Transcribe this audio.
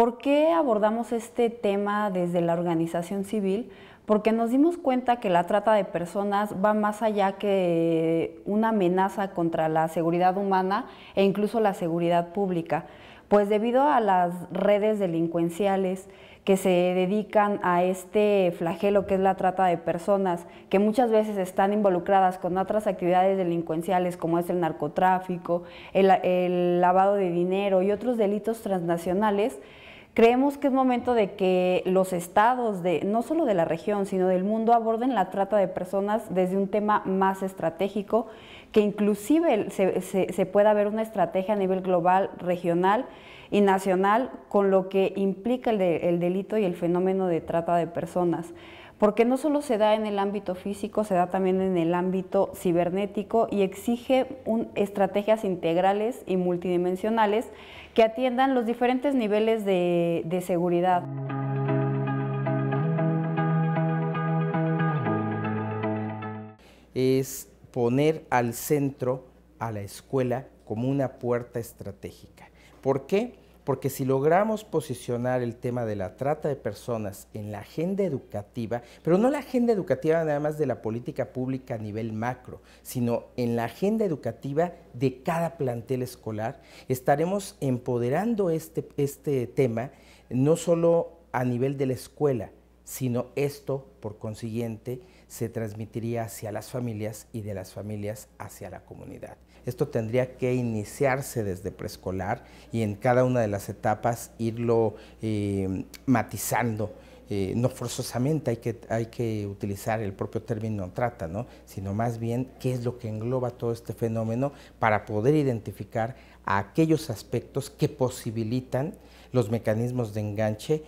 ¿Por qué abordamos este tema desde la organización civil? Porque nos dimos cuenta que la trata de personas va más allá que una amenaza contra la seguridad humana e incluso la seguridad pública, pues debido a las redes delincuenciales que se dedican a este flagelo que es la trata de personas, que muchas veces están involucradas con otras actividades delincuenciales como es el narcotráfico, el lavado de dinero y otros delitos transnacionales. Creemos que es momento de que los estados, no solo de la región, sino del mundo, aborden la trata de personas desde un tema más estratégico, que inclusive se pueda ver una estrategia a nivel global, regional y nacional, con lo que implica el delito y el fenómeno de trata de personas. Porque no solo se da en el ámbito físico, se da también en el ámbito cibernético y exige estrategias integrales y multidimensionales que atiendan los diferentes niveles de seguridad. Es poner al centro a la escuela como una puerta estratégica. ¿Por qué? Porque si logramos posicionar el tema de la trata de personas en la agenda educativa, pero no la agenda educativa nada más de la política pública a nivel macro, sino en la agenda educativa de cada plantel escolar, estaremos empoderando este tema no solo a nivel de la escuela, sino esto, por consiguiente, se transmitiría hacia las familias y de las familias hacia la comunidad. Esto tendría que iniciarse desde preescolar y en cada una de las etapas irlo matizando. No forzosamente hay que utilizar el propio término trata, ¿no? Sino más bien qué es lo que engloba todo este fenómeno para poder identificar aquellos aspectos que posibilitan los mecanismos de enganche.